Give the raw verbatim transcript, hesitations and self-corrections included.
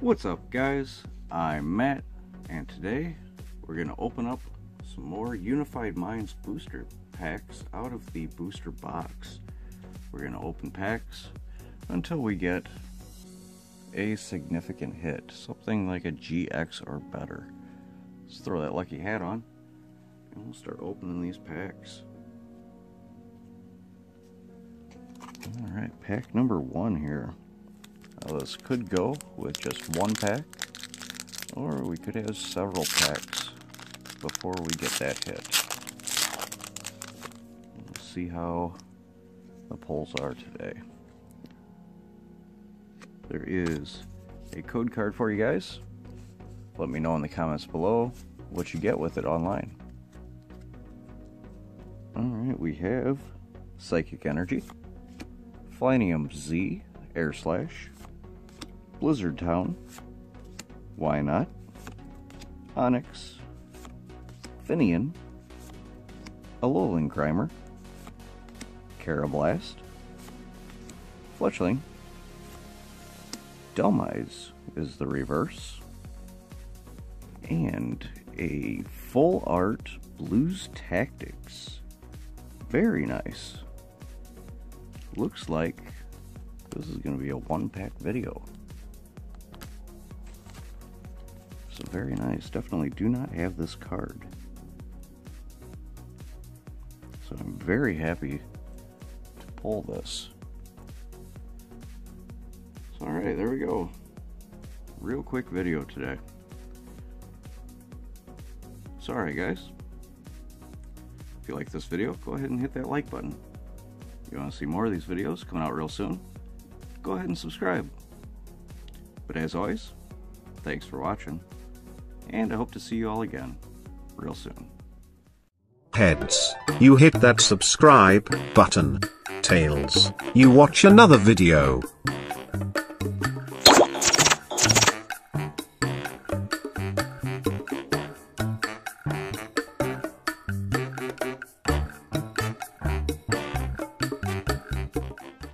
What's up, guys? I'm Matt, and today we're going to open up some more Unified Minds booster packs out of the booster box. We're going to open packs until we get a significant hit, something like a G X or better. Let's throw that lucky hat on, and we'll start opening these packs. Alright, pack number one here. Now this could go with just one pack, or we could have several packs before we get that hit. We'll see how the pulls are today. There is a code card for you guys. Let me know in the comments below what you get with it online. Alright, we have Psychic Energy, Flanium Z, Air Slash, Blizzard Town, Why Not, Onyx, Finian, Alolan Grimer, Carablast, Fletchling, Delmize is the reverse, and a full art Blues Tactics. Very nice. Looks like this is going to be a one-pack video. So very nice. Definitely do not have this card. So I'm very happy to pull this. So, all right, there we go. Real quick video today. Sorry, guys. If you like this video, go ahead and hit that like button. If you want to see more of these videos coming out real soon, go ahead and subscribe. But as always, thanks for watching, and I hope to see you all again real soon. Heads, you hit that subscribe button. Tails, you watch another video.